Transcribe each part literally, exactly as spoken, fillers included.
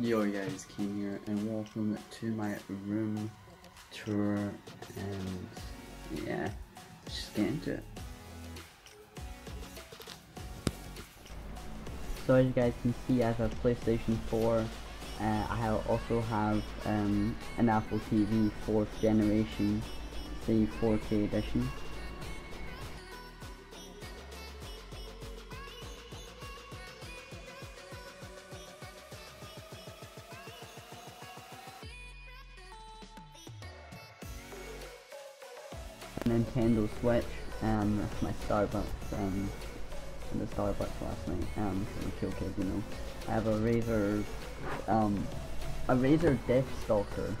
Yo guys, Keen here, and welcome to my room tour, and yeah, let's just get into it. So as you guys can see, I have a PlayStation four, uh, I also have um, an Apple T V fourth generation, the four K edition. Nintendo Switch, um, that's my Starbucks, um, in the Starbucks last night, um, for the cool kid, you know. I have a Razer, um, a Razer Deathstalker,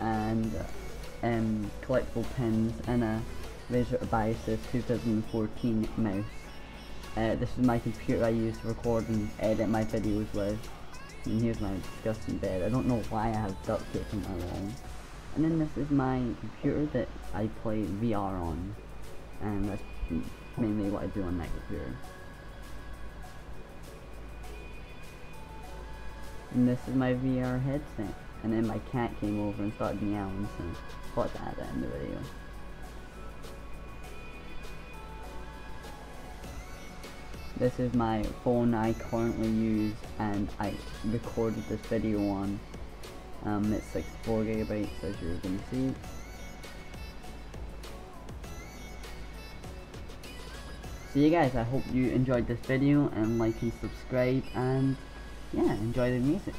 and, um, collectible pins, and a Razer Abiasis two thousand fourteen mouse. Uh, this is my computer I use to record and edit my videos with, and here's my disgusting bed. I don't know why I have duct tape on my wall. And then this is my computer that I play V R on, and that's mainly what I do on that computer. And this is my V R headset, and then my cat came over and started meowing, so I thought to add that in the video. This is my phone I currently use and I recorded this video on. Um, it's sixty-four gigabytes, as you're going to see. So you guys, I hope you enjoyed this video, and like and subscribe, and yeah, enjoy the music.